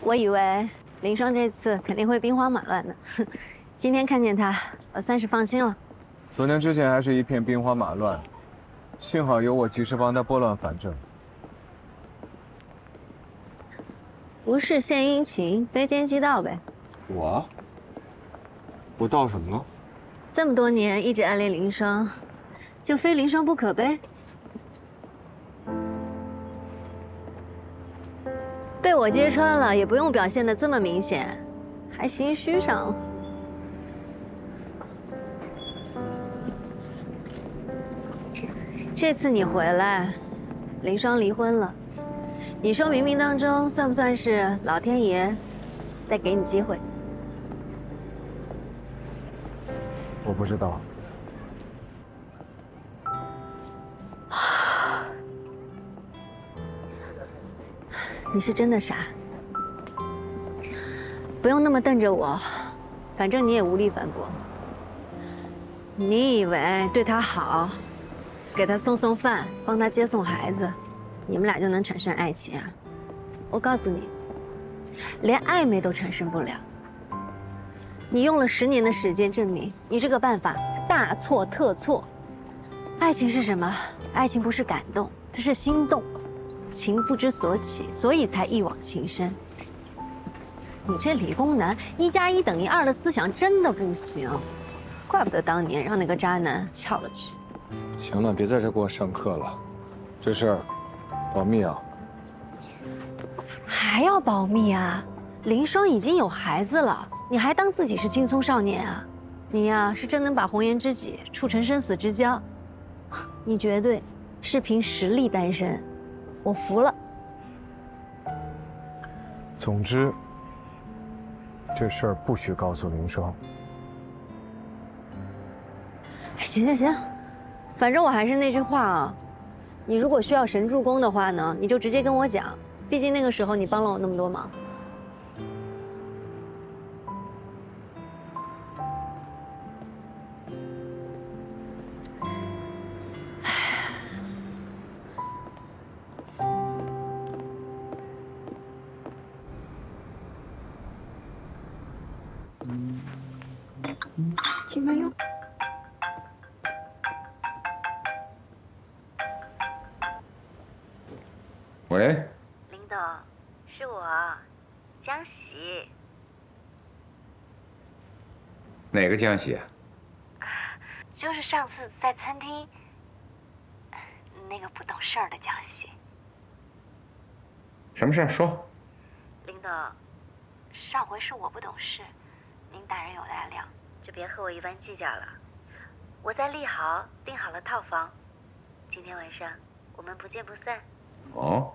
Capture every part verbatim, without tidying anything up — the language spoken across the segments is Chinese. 我以为林霜这次肯定会兵荒马乱的，今天看见他，我算是放心了。昨天之前还是一片兵荒马乱，幸好有我及时帮他拨乱反正。无事献殷勤，非奸即盗呗。我？我盗什么了？这么多年一直暗恋林霜，就非林霜不可呗。 被我揭穿了，也不用表现得这么明显，还心虚上。这次你回来，林霜离婚了，你说冥冥当中算不算是老天爷在给你机会？我不知道。啊。 你是真的傻，不用那么瞪着我，反正你也无力反驳。你以为对他好，给他送送饭，帮他接送孩子，你们俩就能产生爱情啊？我告诉你，连暧昧都产生不了。你用了十年的时间证明，你这个办法大错特错。爱情是什么？爱情不是感动，它是心动。 情不知所起，所以才一往情深。你这理工男，一加一等于二的思想真的不行，怪不得当年让那个渣男撬了去。行了，别在这给我上课了，这事儿保密啊。还要保密啊？林霜已经有孩子了，你还当自己是青葱少年啊？你呀、啊，是真能把红颜知己处成生死之交，你绝对是凭实力单身。 我服了。总之，这事儿不许告诉林霜。行行行，反正我还是那句话啊，你如果需要神助攻的话呢，你就直接跟我讲，毕竟那个时候你帮了我那么多忙。请慢用。喂，林董，是我，江喜。哪个江喜啊？就是上次在餐厅那个不懂事儿的江喜。什么事儿？说。林董，上回是我不懂事，您大人有大量。 就别和我一般计较了。我在利豪订好了套房，今天晚上我们不见不散。哦，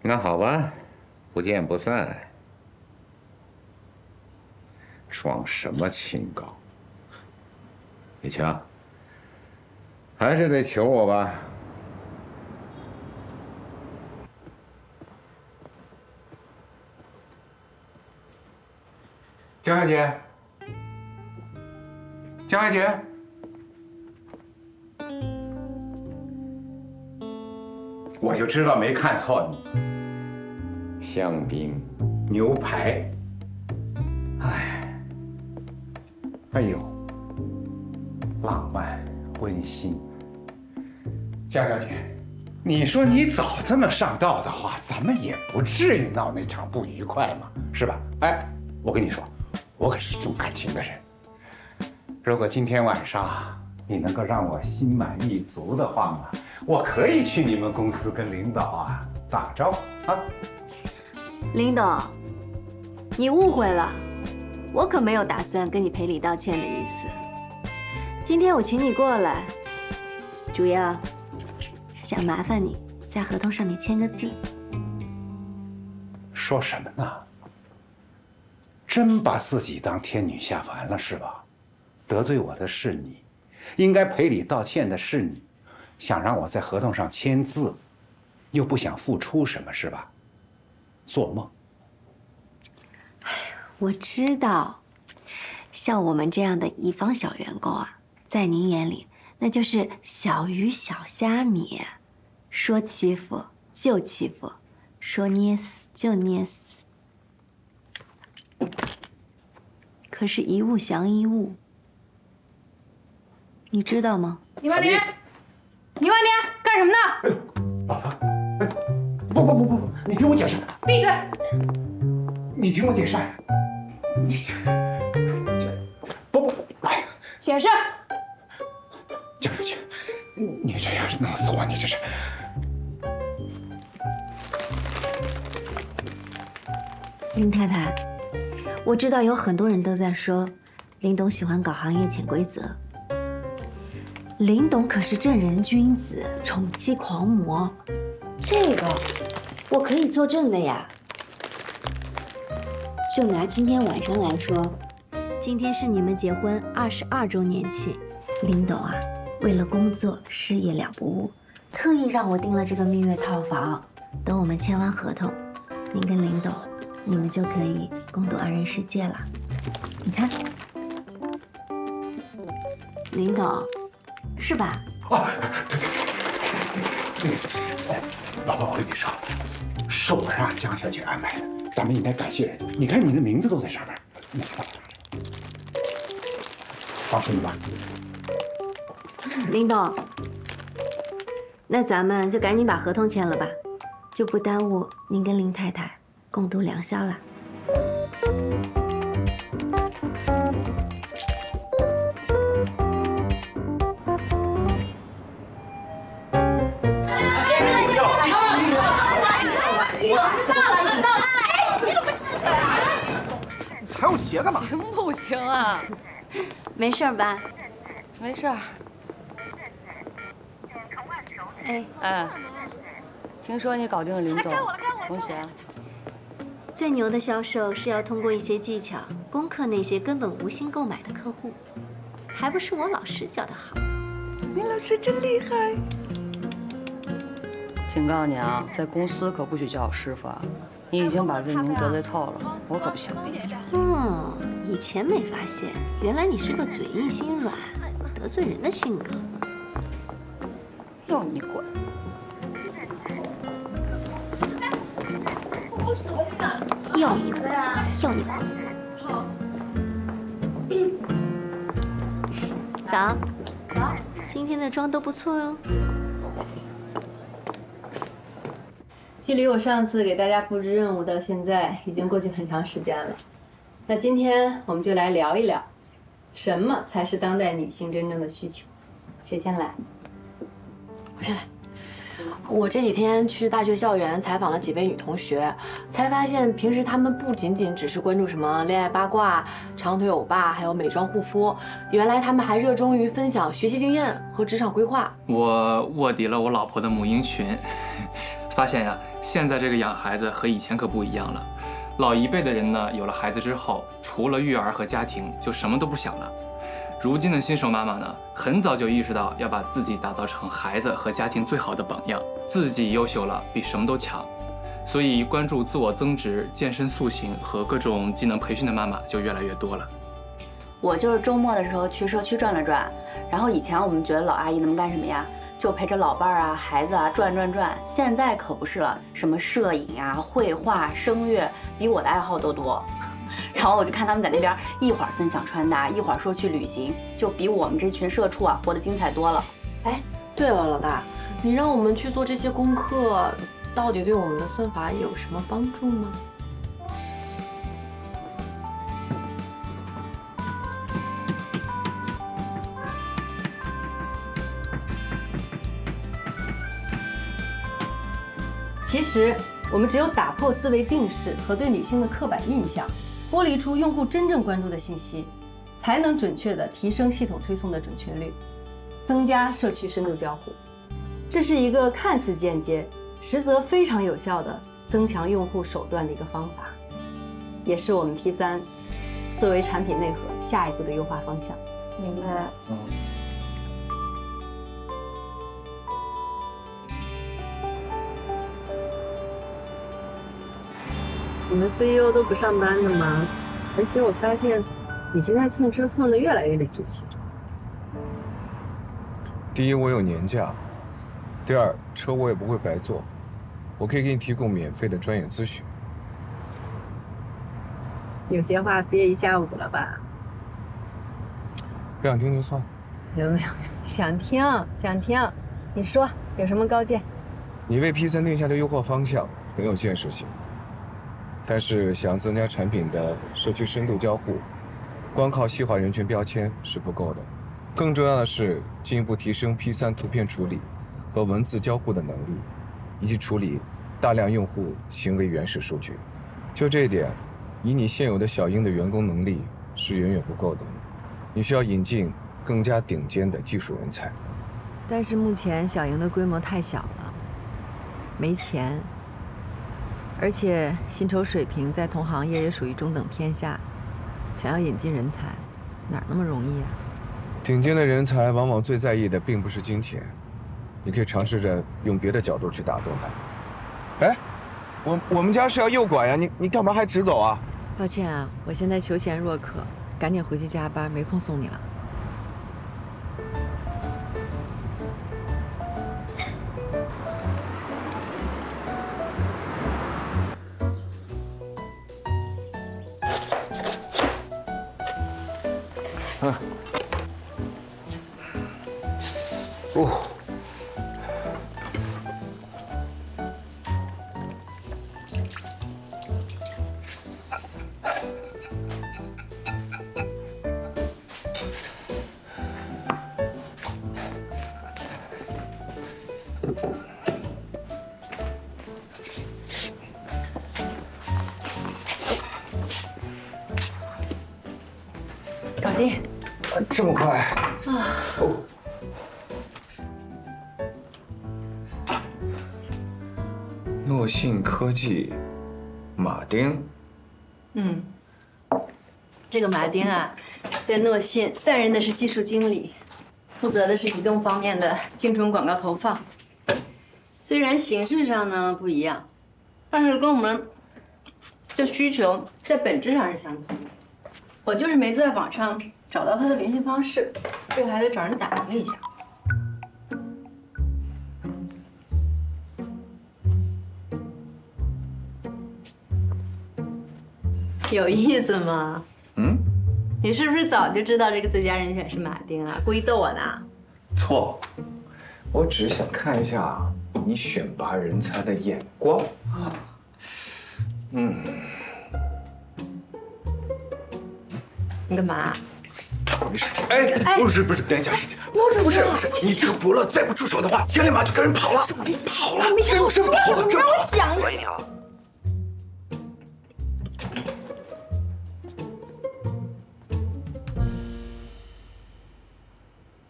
那好吧，不见不散。装什么清高？李强，还是得求我吧。江小姐。 江海姐，我就知道没看错你。香槟、牛排，哎，哎呦，浪漫温馨。江小姐，你说你早这么上道的话，咱们也不至于闹那场不愉快嘛，是吧？哎，我跟你说，我可是重感情的人。 如果今天晚上你能够让我心满意足的话嘛，我可以去你们公司跟领导啊打个招呼啊。林董，你误会了，我可没有打算跟你赔礼道歉的意思。今天我请你过来，主要想麻烦你在合同上面签个字。说什么呢？真把自己当天女下凡了是吧？ 得罪我的是你，应该赔礼道歉的是你，想让我在合同上签字，又不想付出什么，是吧？做梦！我知道，像我们这样的乙方小员工啊，在您眼里那就是小鱼小虾米，说欺负就欺负，说捏死就捏死。可是，一物降一物，你知道吗？你万年，你万年干什么呢？哎，老婆，哎，不不不不不，你听我解释。闭嘴！你听我解释。你这不不，哎呀！解释。江小姐，你这样弄死我，你这是。 林太太，我知道有很多人都在说，林董喜欢搞行业潜规则。林董可是正人君子，宠妻狂魔，这个我可以作证的呀。就拿今天晚上来说，今天是你们结婚二十二周年庆，林董啊，为了工作事业两不误，特意让我订了这个蜜月套房。等我们签完合同，您跟林董。 你们就可以共度二人世界了。你看，林董，是吧？啊，对对对，对。老婆，我跟你说，是我让江小姐安排的，咱们应该感谢人家。你看你的名字都在上面，你看，放心吧。林董，那咱们就赶紧把合同签了吧，就不耽误您跟林太太。 共度良宵了。你踩我鞋干嘛？行不行啊？没事吧？没事。哎哎，听说你搞定了林董，恭喜啊！ 最牛的销售是要通过一些技巧攻克那些根本无心购买的客户，还不是我老师教的好。林老师真厉害！警告你啊，在公司可不许叫我师傅啊！你已经把魏明得罪透了，我可不想逼你。嗯，以前没发现，原来你是个嘴硬心软、得罪人的性格。要你管！ 要你滚！要你滚！早，今天的妆都不错哟。距离我上次给大家布置任务到现在已经过去很长时间了，那今天我们就来聊一聊，什么才是当代女性真正的需求？谁先来？我先来。 我这几天去大学校园采访了几位女同学，才发现平时她们不仅仅只是关注什么恋爱八卦、长腿欧巴，还有美妆护肤，原来她们还热衷于分享学习经验和职场规划。我卧底了我老婆的母婴群，发现呀、啊，现在这个养孩子和以前可不一样了。老一辈的人呢，有了孩子之后，除了育儿和家庭，就什么都不想了。 如今的新手妈妈呢，很早就意识到要把自己打造成孩子和家庭最好的榜样，自己优秀了比什么都强，所以关注自我增值、健身塑形和各种技能培训的妈妈就越来越多了。我就是周末的时候去社区转了转，然后以前我们觉得老阿姨能干什么呀，就陪着老伴儿啊、孩子啊转转转，现在可不是了，什么摄影啊、绘画、声乐，比我的爱好都多。 然后我就看他们在那边一会儿分享穿搭，一会儿说去旅行，就比我们这群社畜啊活得精彩多了。哎，对了，老大，你让我们去做这些功课，到底对我们的算法有什么帮助吗？其实，我们只有打破思维定式和对女性的刻板印象。 剥离出用户真正关注的信息，才能准确地提升系统推送的准确率，增加社区深度交互。这是一个看似间接，实则非常有效的增强用户手段的一个方法，也是我们 P 三 作为产品内核下一步的优化方向。明白。嗯。你们 C E O 都不上班的吗？而且我发现，你现在蹭车蹭的越来越理直气壮。第一，我有年假；第二，车我也不会白坐。我可以给你提供免费的专业咨询。有些话憋一下午了吧？不想听就算。没有没有，想听想听，你说有什么高见？你为 P 三定下的优化方向很有建设性，但是想增加产品的社区深度交互，光靠细化人群标签是不够的。更重要的是进一步提升 P 三图片处理和文字交互的能力，以及处理大量用户行为原始数据。就这一点，以你现有的小鹰的员工能力是远远不够的，你需要引进更加顶尖的技术人才。但是目前小鹰的规模太小了，没钱，而且薪酬水平在同行业也属于中等偏下，想要引进人才哪那么容易啊？顶尖的人才往往最在意的并不是金钱，你可以尝试着用别的角度去打动他。哎，我我们家是要右拐呀、啊，你你干嘛还直走啊？抱歉啊，我现在求贤若渴，赶紧回去加班，没空送你了。嗯，哦，搞定。这么快啊！哦，诺信科技，马丁。嗯，这个马丁啊，在诺信担任的是技术经理，负责的是移动方面的精准广告投放。虽然形式上呢不一样，但是跟我们的需求在本质上是相同的。我就是没在网上找到他的联系方式，这个还得找人打听一下。有意思吗？嗯，你是不是早就知道这个最佳人选是马丁啊？故意逗我呢？错，我只是想看一下你选拔人才的眼光。嗯。你干嘛？没事。哎，不是不是，等一下，不是不是不是，你这个伯乐再不出手的话，天天马就跟人跑了，跑了，真真跑了，真跑了。让我想想。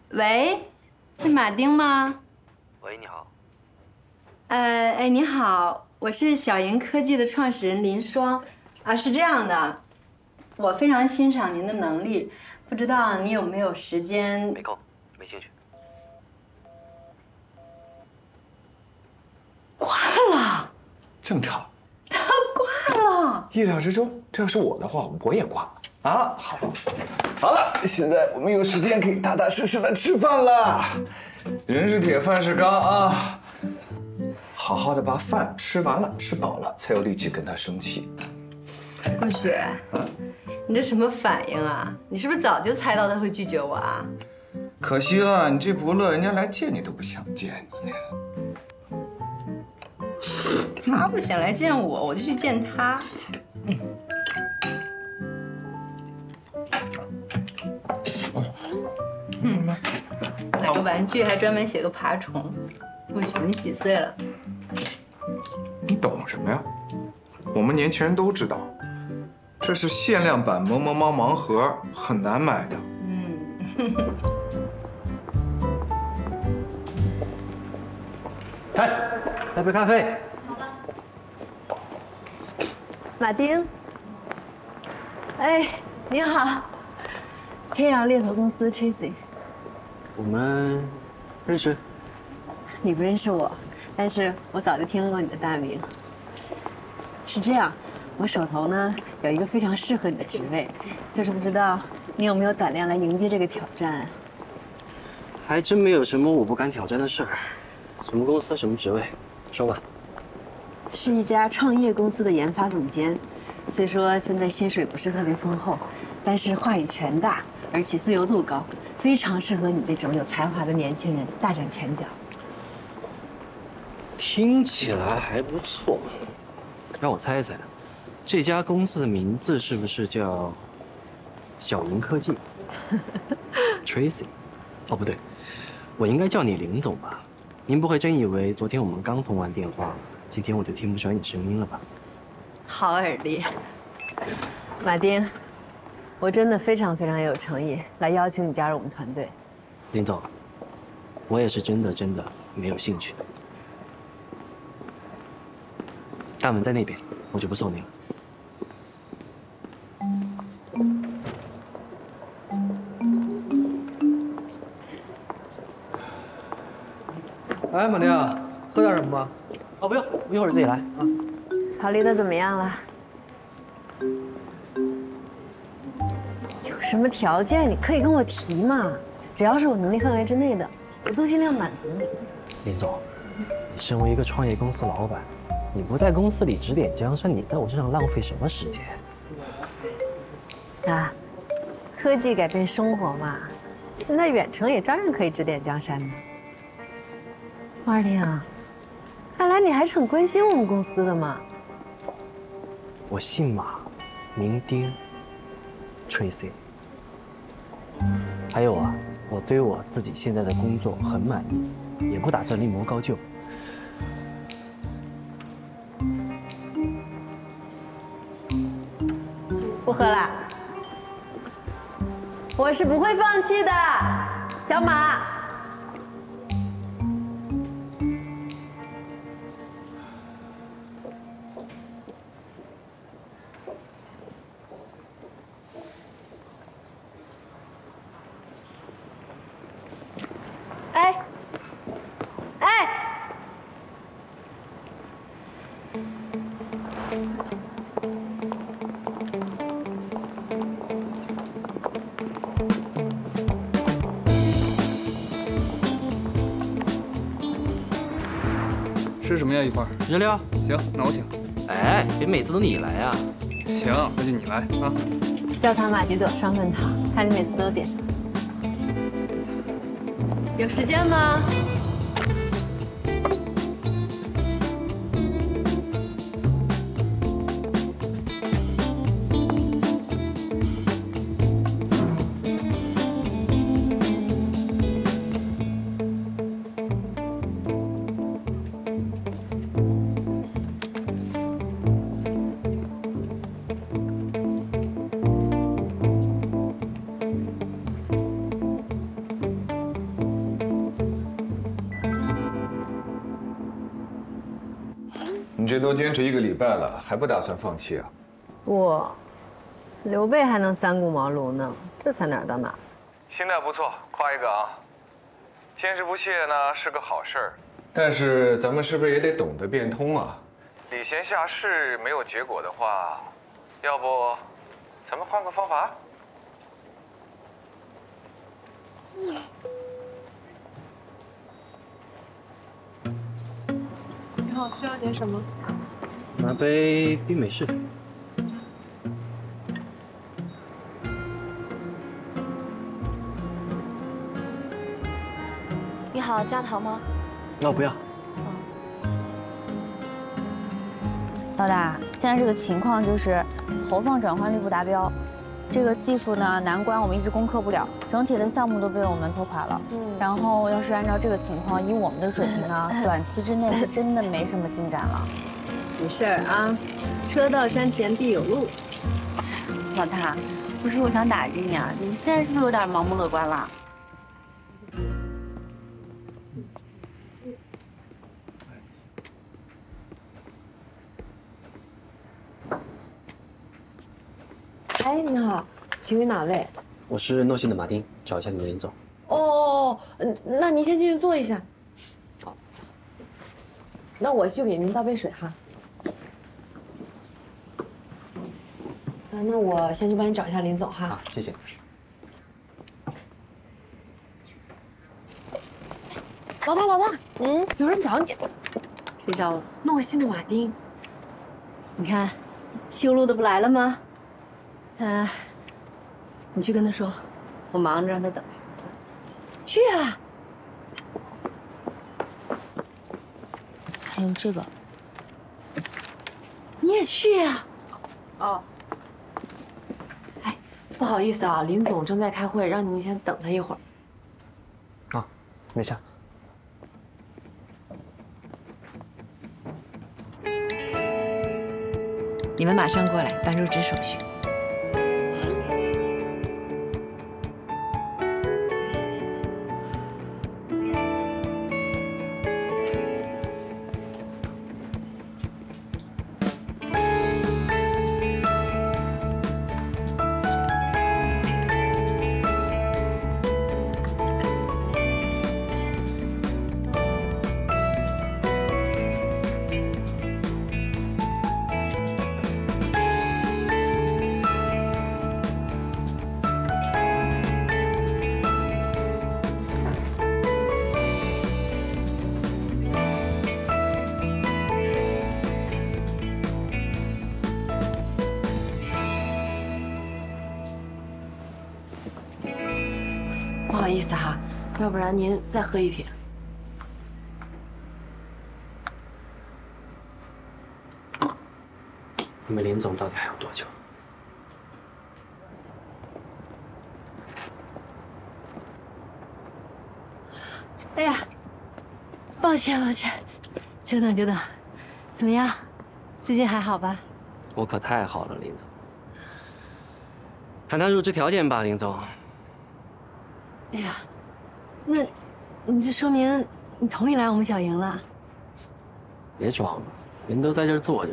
喂，是马丁吗？喂，你好。呃，哎，你好，我是小鹰科技的创始人林双，啊，是这样的。我非常欣赏您的能力，不知道你有没有时间？没空，没兴趣。挂了，正常。他挂了，意料之中。这要是我的话，我也挂了啊！好了，好了，现在我们有时间可以踏踏实实的吃饭了。人是铁，饭是钢啊！好好的把饭吃完了，吃饱了，才有力气跟他生气。顾雪，你这什么反应啊？你是不是早就猜到他会拒绝我啊？可惜了，你这伯乐，人家来见你都不想见你。他不想来见我，我就去见他。嗯，买个玩具还专门写个爬虫。顾雪，你几岁了？你懂什么呀？我们年轻人都知道。这是限量版萌萌猫盲盒，很难买的。嗯。哎，来杯咖啡。好的。马丁。哎，您好。天洋猎头公司 Chasing。我们认识？你不认识我，但是我早就听过你的大名。是这样。我手头呢有一个非常适合你的职位，就是不知道你有没有胆量来迎接这个挑战、啊。还真没有什么我不敢挑战的事儿，什么公司什么职位，说吧。是一家创业公司的研发总监。虽说现在薪水不是特别丰厚，但是话语权大，而且自由度高，非常适合你这种有才华的年轻人大展拳脚。听起来还不错，让我猜一猜，这家公司的名字是不是叫小林科技？Tracy， 哦不对，我应该叫你林总吧？您不会真以为昨天我们刚通完电话，今天我就听不出来你声音了吧？ 好耳力，马丁，我真的非常非常有诚意来邀请你加入我们团队。林总，我也是真的真的没有兴趣。大门在那边，我就不送你了。哎，马丁，喝点什么吧？哦，不用，我一会儿自己来啊。 逃离的怎么样了？有什么条件你可以跟我提嘛，只要是我能力范围之内的，我都尽量满足你。林总，你身为一个创业公司老板，你不在公司里指点江山，你在我身上浪费什么时间？啊，科技改变生活嘛，现在远程也照样可以指点江山呢。马丁啊，看来你还是很关心我们公司的嘛。 我姓马，名丁 ，Tracy。还有啊，我对我自己现在的工作很满意，也不打算另谋高就。不喝了，我是不会放弃的，小马。吃什么呀？一块儿日料。行，那我请。哎，别每次都你来呀。行，那就你来啊。焦糖玛奇朵双份糖，看你每次都点。有时间吗？都坚持一个礼拜了，还不打算放弃啊？我，刘备还能三顾茅庐呢，这才哪儿到哪儿？心态不错，夸一个啊！坚持不懈呢是个好事儿，但是咱们是不是也得懂得变通啊？礼贤下士没有结果的话，要不咱们换个方法？你好，需要点什么？ 拿杯冰美式。你好，加糖吗？那我不要。老大，现在这个情况就是投放转换率不达标，这个技术呢难关我们一直攻克不了，整体的项目都被我们拖垮了。嗯。然后要是按照这个情况，以我们的水平呢，短期之内是真的没什么进展了。 没事儿啊，车到山前必有路。老大，不是我想打击你啊，你现在是不是有点盲目乐观了？哎，你好，请问哪位？我是诺信的马丁，找一下你们林总。哦，那您先进去坐一下。好，那我去给您倒杯水哈。 那我先去帮你找一下林总哈。好，谢谢。老大，老大，嗯，有人找你。谁找我？诺新的马丁。你看，修路的不来了吗？呃，你去跟他说，我忙着让他等。去啊！还有这个，你也去呀、啊？哦。哎，不好意思啊，林总正在开会，让您先等他一会儿。啊，没事。 你们马上过来办入职手续。不好意思哈、啊，要不然您再喝一瓶。你们林总到底还有多久？哎呀，抱歉抱歉，久等久等。怎么样，最近还好吧？我可太好了，林总。谈谈入职条件吧，林总。 哎呀，那，你这说明你同意来我们小营了。别装了，人都在这儿坐着，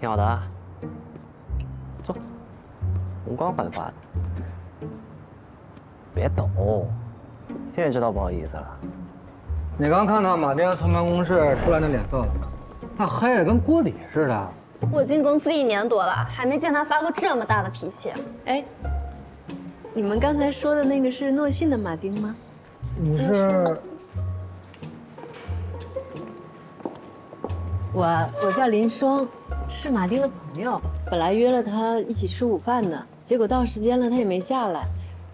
挺好的啊。坐，容光焕发的。别抖，现在知道不好意思了。你刚看到马丁从办公室出来的脸色了吗？那黑的跟锅底似的。 我进公司一年多了，还没见他发过这么大的脾气。哎，你们刚才说的那个是诺信的马丁吗？你是？我我叫林霜，是马丁的朋友。本来约了他一起吃午饭的，结果到时间了他也没下来，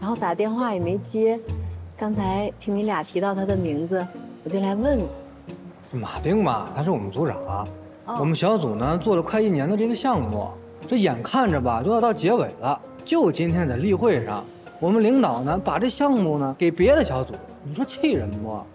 然后打电话也没接。刚才听你俩提到他的名字，我就来问问。马丁嘛，他是我们组长啊。 我们小组呢做了快一年的这个项目，这眼看着吧都要到结尾了，就今天在例会上，我们领导呢把这项目呢给别的小组，你说气人不？啊，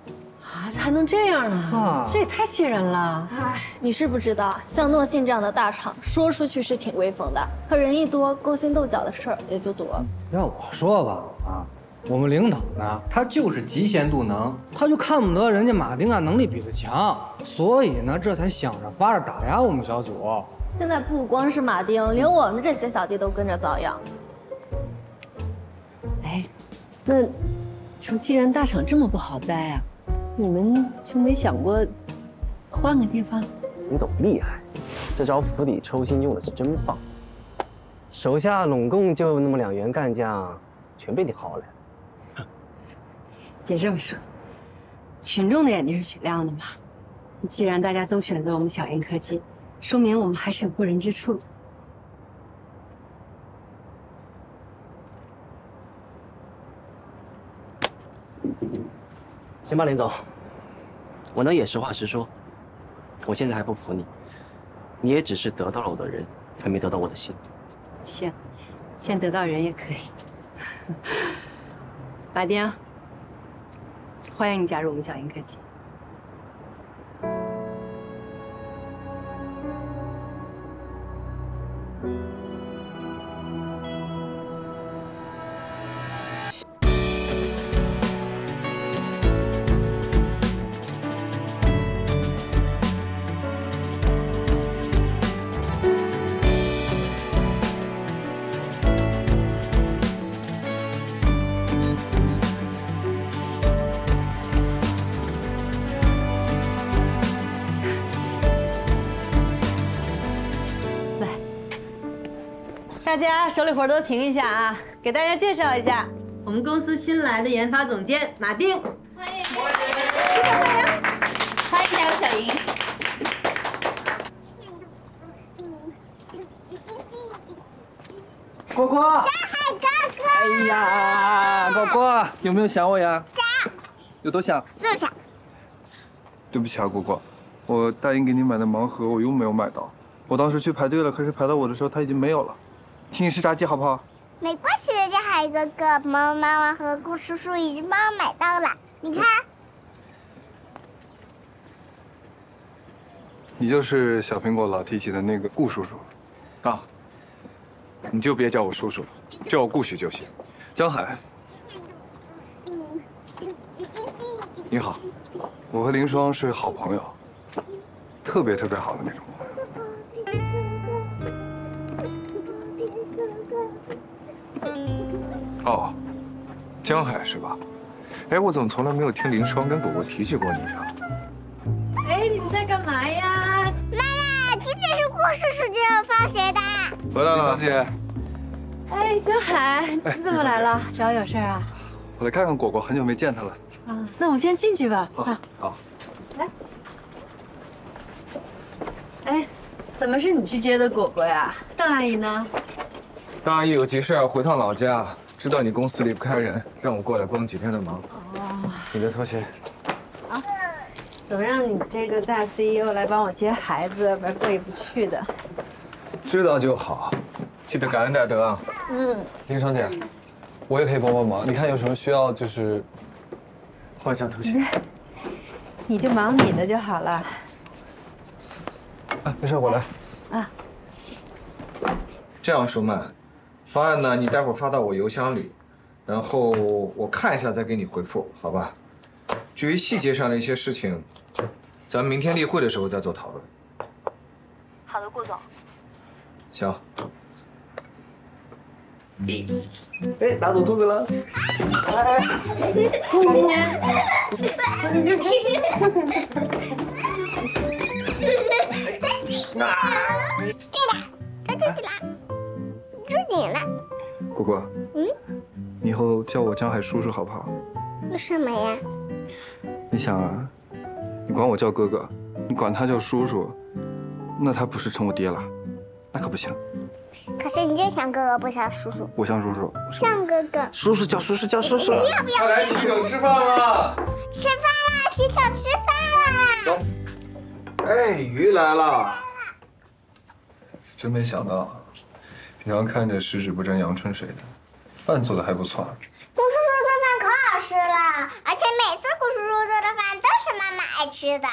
这还能这样呢？啊，这也太气人了！哎，你是不知道，像诺信这样的大厂，说出去是挺威风的，可人一多，勾心斗角的事儿也就多了。要我说吧，啊。 我们领导呢，他就是嫉贤妒能，他就看不得人家马丁啊能力比他强，所以呢，这才想着法儿打压我们小组。现在不光是马丁，连我们这些小弟都跟着遭殃。哎，那，说既然大厂这么不好待啊，你们就没想过换个地方？林总厉害，这招釜底抽薪用的是真棒。手下拢共就那么两员干将，全被你薅来了。 别这么说，群众的眼睛是雪亮的嘛。既然大家都选择我们小银科技，说明我们还是有过人之处。行吧，林总，我能也实话实说，我现在还不服你，你也只是得到了我的人，还没得到我的心。行，先得到人也可以。马丁。 欢迎你加入我们小银科技。大家手里活都停一下啊！给大家介绍一下，我们公司新来的研发总监马丁。歡迎，歡迎有誰影？果果，哎呀，果果，有没有想我呀？想，有多想？这么想。对不起啊，果果，我答应给你买的盲盒，我又没有买到。我当时去排队了，可是排到我的时候，它已经没有了。请你吃炸鸡好不好？ 没关系的，家海哥哥、毛妈妈和顾叔叔已经帮我买到了，你看。你就是小苹果老提起的那个顾叔叔，啊，你就别叫我叔叔了，叫我顾许就行。江海，你好，我和林霜是好朋友，特别特别好的那种朋友。 哦，江海是吧？哎，我怎么从来没有听林霜跟果果提起过你呀？哎，你们在干嘛呀？妈妈，今天是顾叔叔就要放学的。回来了，姐。哎，江海，你怎么来了？找我有事啊？我来看看果果，很久没见她了。啊，那我们先进去吧。好，好。来。哎，怎么是你去接的果果呀？邓阿姨呢？邓阿姨有急事要回趟老家。 知道你公司离不开人，让我过来帮几天的忙。哦，你的拖鞋。啊，总让你这个大 C E O 来帮我接孩子，不然过意不去的。知道就好，记得感恩戴德啊。嗯，林爽姐，我也可以帮帮忙。你看有什么需要，就是换一下拖鞋。你就忙你的就好了。啊，没事，我来。啊，这样，舒曼。 方案呢？你待会儿发到我邮箱里，然后我看一下再给你回复，好吧？至于细节上的一些事情，咱们明天例会的时候再做讨论。好的，顾总。行。哎，打走兔子了！哎，兔子。对的，兔子了。 你了，果果。嗯，以后叫我江海叔叔好不好？为什么呀？你想啊，你管我叫哥哥，你管他叫叔叔，那他不是称我爹了？那可不行。可是你就像哥哥，不像叔叔。我像叔叔，像哥哥。叔叔叫叔叔叫叔叔。你要不要？快来洗手吃饭了！吃饭啦！洗手吃饭啦！走。哎，鱼来了。真没想到。 平常看着十指不沾阳春水的，饭做的还不错。顾叔叔做饭可好吃了，而且每次顾叔叔做的饭都是妈妈爱吃的。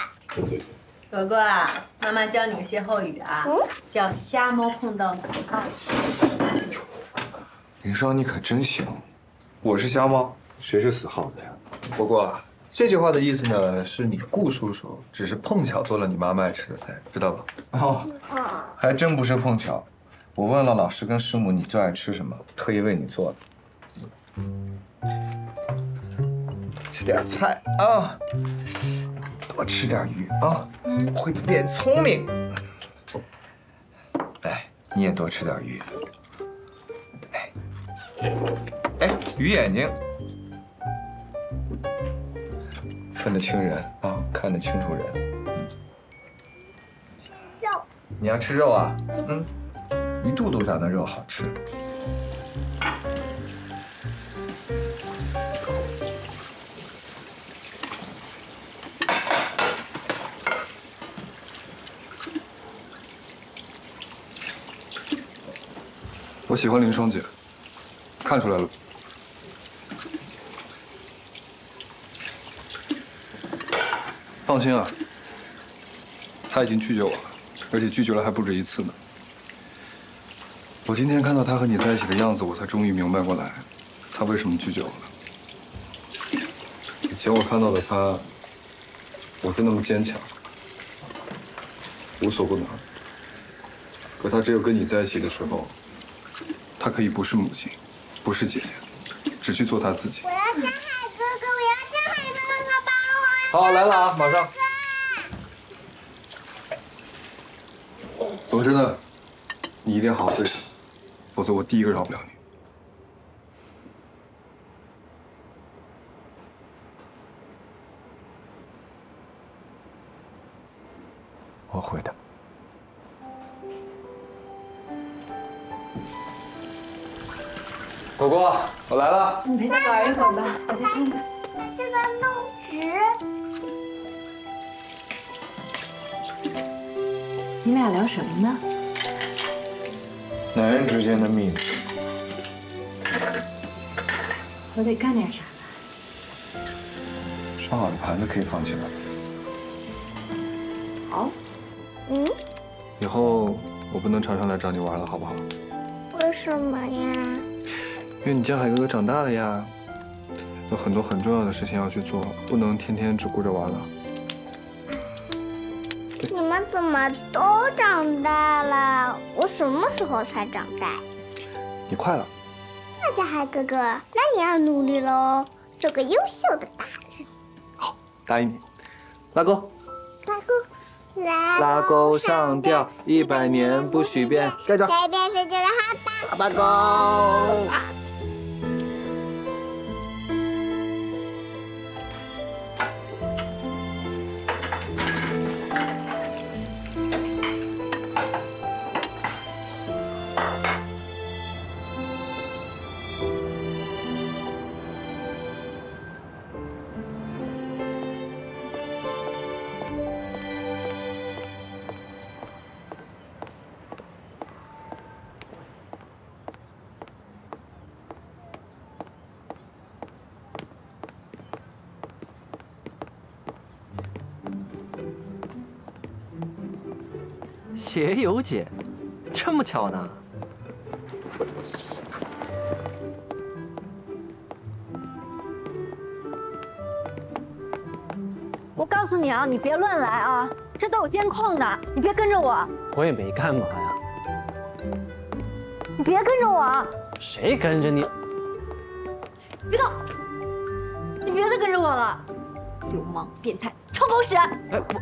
果果，妈妈教你个歇后语啊，嗯、叫瞎猫碰到死耗子。林霜，你可真行！我是瞎猫，谁是死耗子呀？果果，这句话的意思呢，是你顾叔叔只是碰巧做了你妈妈爱吃的菜，知道吧？哦，还真不是碰巧。 我问了老师跟师母，你最爱吃什么？特意为你做的。吃点菜啊，多吃点鱼啊，会变聪明。哎，你也多吃点鱼。哎，哎，鱼眼睛，分得清人啊，看得清楚人。肉，你要吃肉啊？嗯。 鱼肚肚上的肉好吃。我喜欢林霜姐，看出来了。放心啊，她已经拒绝我了，而且拒绝了还不止一次呢。 我今天看到他和你在一起的样子，我才终于明白过来，他为什么拒绝我了。以前我看到的他，我是那么坚强，无所不能。可他只有跟你在一起的时候，他可以不是母亲，不是姐姐，只去做他自己。我要江海哥哥，我要江海哥哥帮我。好，来了啊，马上。总之呢，你一定要好好对他。 否则我第一个饶不了你。我会的。果果，我来了。你陪他玩一会儿吧，我去看看。这个弄纸。你们俩聊什么呢？男人之间的秘密。我得干点啥吧。上好的盘子可以放起来。好。嗯。以后我不能常常来找你玩了，好不好？为什么呀？ 因为你江海哥哥长大了呀，有很多很重要的事情要去做，不能天天只顾着玩了。你们怎么都长大了？我什么时候才长大？你快了。那江海哥哥，那你要努力喽，做个优秀的大人。好，答应你。拉钩。拉钩。拉。拉钩上吊，一百年不许变。盖章。改变世界的哈巴。哈巴钩。 姐有姐，这么巧呢？我告诉你啊，你别乱来啊，这都有监控的，你别跟着我。我也没干嘛呀。你别跟着我。谁跟着你？别动！你别再跟着我了。流氓、变态、臭狗血！哎，我。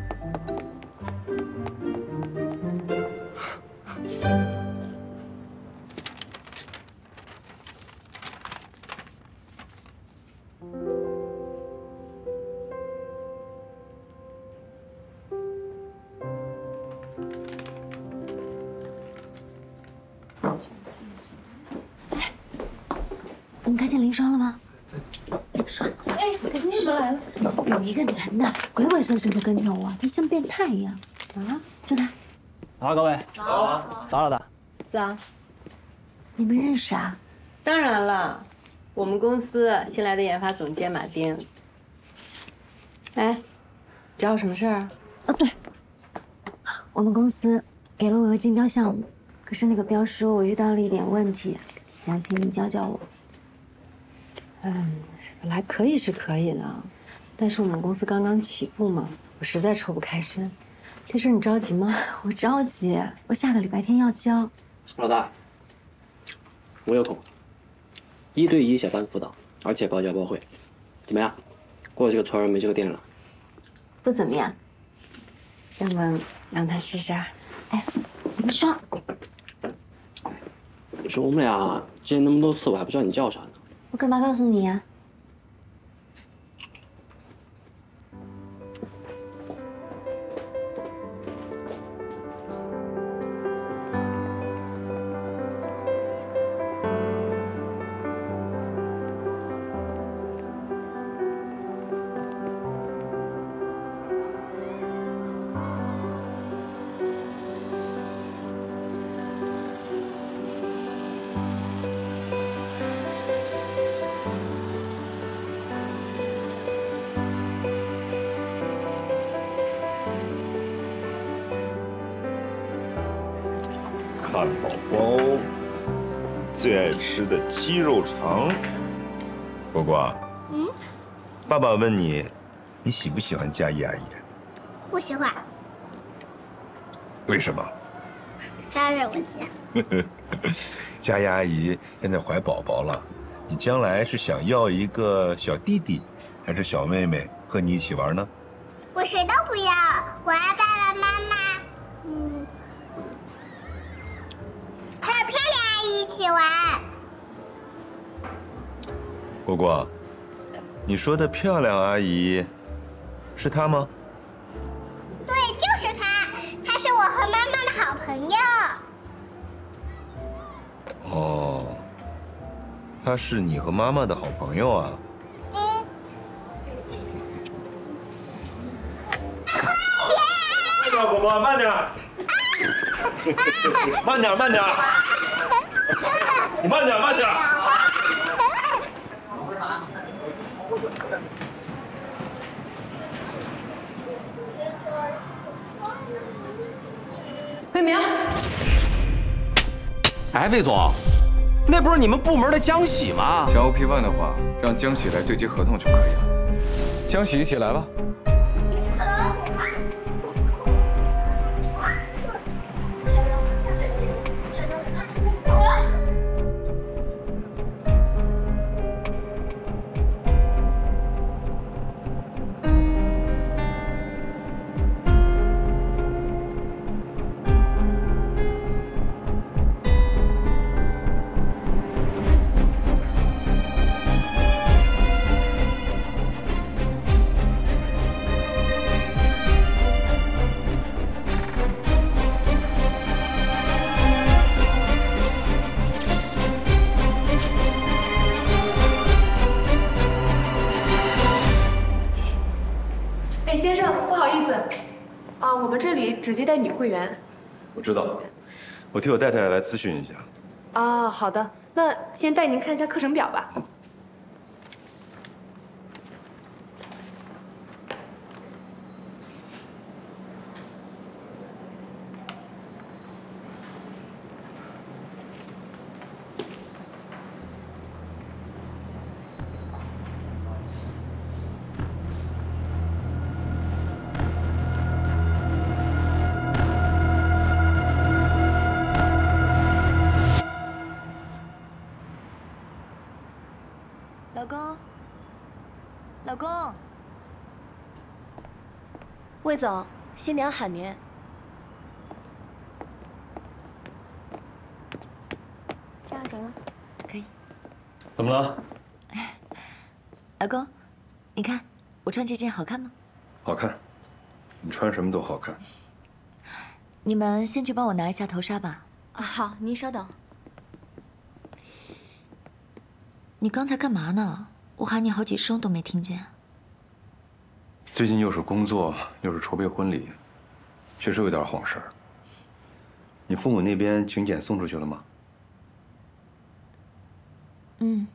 林霜了吗？林霜，哎，我看林霜来了。有一个男的鬼鬼祟祟的跟着我，他像变态一样。啊，就他。好，各位，早，打扰了。早。你们认识啊？当然了，我们公司新来的研发总监马丁。哎，找我什么事儿？哦，对，我们公司给了我个竞标项目，可是那个标书我遇到了一点问题，想请你教教我。 嗯，本来可以是可以的，但是我们公司刚刚起步嘛，我实在抽不开身。这事儿你着急吗？我着急，我下个礼拜天要交。老大，我有空，一对一小班辅导，而且包教包会，怎么样？过这个村儿没这个店了。不怎么样。要么让他试试。哎，林霜，你说我们俩见那么多次，我还不知道你叫啥呢。 我干嘛告诉你呀？汉堡包，最爱吃的鸡肉肠。果果，嗯，爸爸问你，你喜不喜欢佳怡阿姨？不喜欢。为什么？她让我讲。佳怡阿姨现在怀宝宝了，你将来是想要一个小弟弟，还是小妹妹和你一起玩呢？我谁都不要，我要爸爸妈妈。嗯。 一起玩，果果，你说的漂亮阿姨是她吗？对，就是她。她朋友。哦，他是你和妈妈的好朋友啊。嗯。快点，果果，慢点。慢点，慢点。你慢点，慢点。魏明，哎，魏总，那不是你们部门的江喜吗？调 O P 一 的话，让江喜来对接合同就可以了。江喜，一起来吧。只接待女会员，我知道，我替我太太来咨询一下。啊，好的，那先带您看一下课程表吧。魏总，新娘喊您。这样行吗？可以。怎么了？老公，你看我穿这件好看吗？好看，你穿什么都好看。你们先去帮我拿一下头纱吧。啊，好，您稍等。你刚才干嘛呢？我喊你好几声都没听见。 最近又是工作，又是筹备婚礼，确实有点晃神儿。你父母那边请柬送出去了吗？嗯，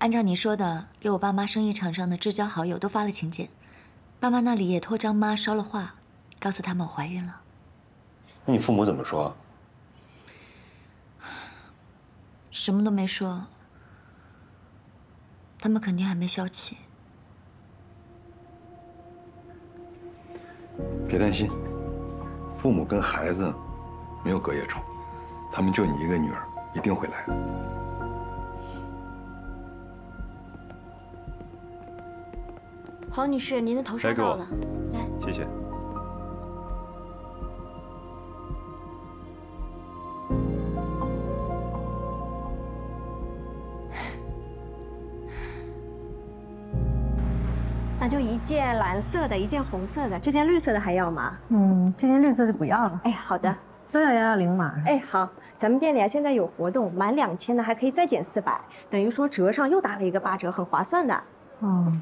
按照你说的，给我爸妈生意场上的至交好友都发了请柬，爸妈那里也托张妈捎了话，告诉他们我怀孕了。那你父母怎么说？什么都没说，他们肯定还没消气。 别担心，父母跟孩子没有隔夜仇，他们就你一个女儿，一定会来的。黄女士，您的头纱到了，来，谢谢。那就一件蓝色的，一件红色的，这件绿色的还要吗？嗯，这件绿色就不要了。哎，好的，都要幺幺零码。哎，好，咱们店里啊现在有活动，满两千的还可以再减四百，等于说折上又打了一个八折，很划算的。哦，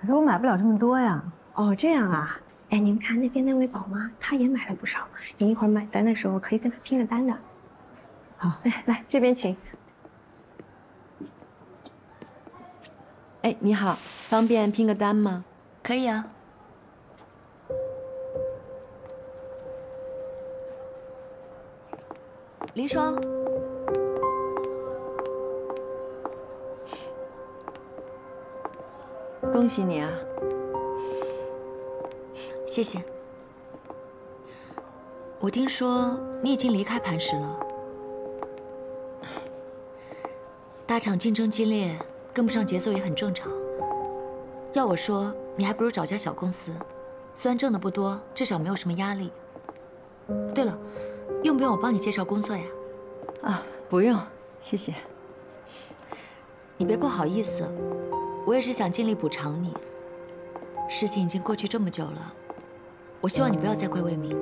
可是我买不了这么多呀。哦，这样啊。哎，您看那边那位宝妈，她也买了不少，您一会儿买单的时候可以跟她拼个单的。好，哎，来这边请。 哎，你好，方便拼个单吗？可以啊。林霜，恭喜你啊！谢谢。我听说你已经离开磐石了，大厂竞争激烈。 跟不上节奏也很正常。要我说，你还不如找家小公司，虽然挣的不多，至少没有什么压力。对了，用不用我帮你介绍工作呀？啊，不用，谢谢。你别不好意思，我也是想尽力补偿你。事情已经过去这么久了，我希望你不要再怪魏明。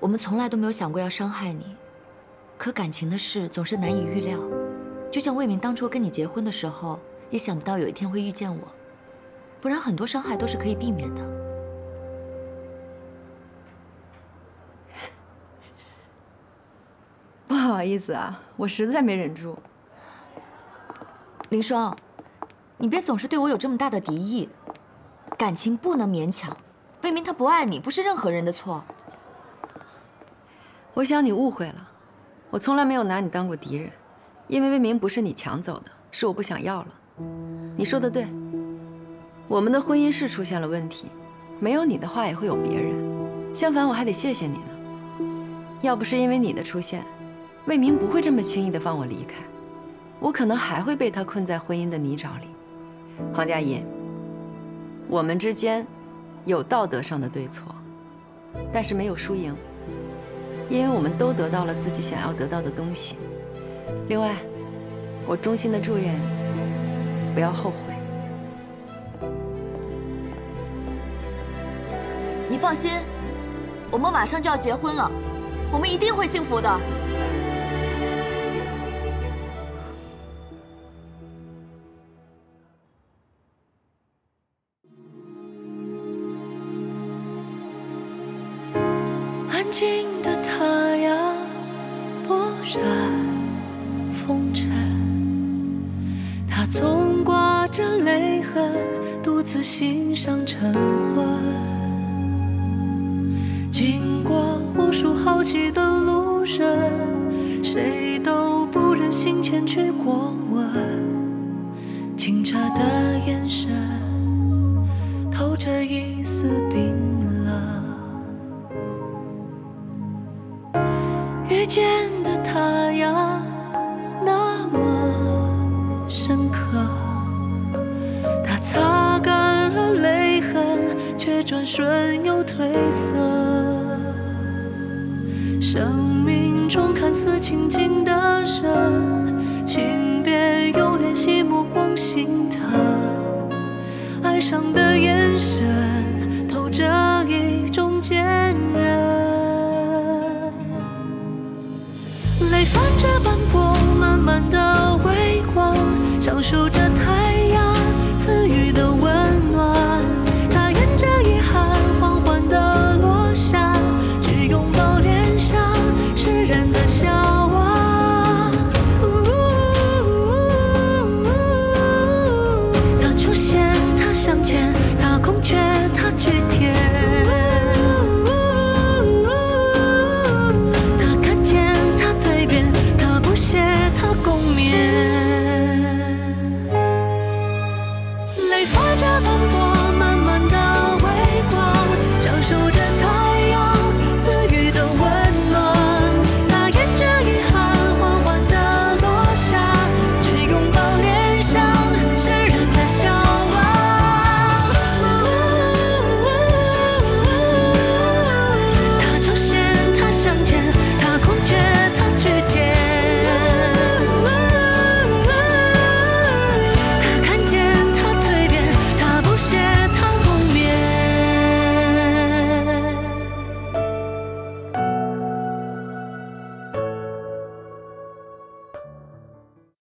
我们从来都没有想过要伤害你，可感情的事总是难以预料。就像魏明当初跟你结婚的时候，也想不到有一天会遇见我，不然很多伤害都是可以避免的。不好意思啊，我实在没忍住。林霜，你别总是对我有这么大的敌意，感情不能勉强。魏明他不爱你，不是任何人的错。 我想你误会了，我从来没有拿你当过敌人，因为魏明不是你抢走的，是我不想要了。你说的对，我们的婚姻是出现了问题，没有你的话也会有别人。相反，我还得谢谢你呢，要不是因为你的出现，魏明不会这么轻易的放我离开，我可能还会被他困在婚姻的泥沼里。黄佳怡，我们之间有道德上的对错，但是没有输赢。 因为我们都得到了自己想要得到的东西。另外，我衷心的祝愿你不要后悔。你放心，我们马上就要结婚了，我们一定会幸福的。安静。 总挂着泪痕，独自欣赏晨昏。经过无数好奇的路人，谁都不忍心前去过问。清澈的眼神，透着一丝冰冷。遇见的他呀，那么。 深刻，他擦干了泪痕，却转瞬又褪色。生命中看似清静的人，请别又怜惜目光心疼。爱上的眼神，透着一种坚韧。泪泛着斑驳，慢慢的微光。 享受。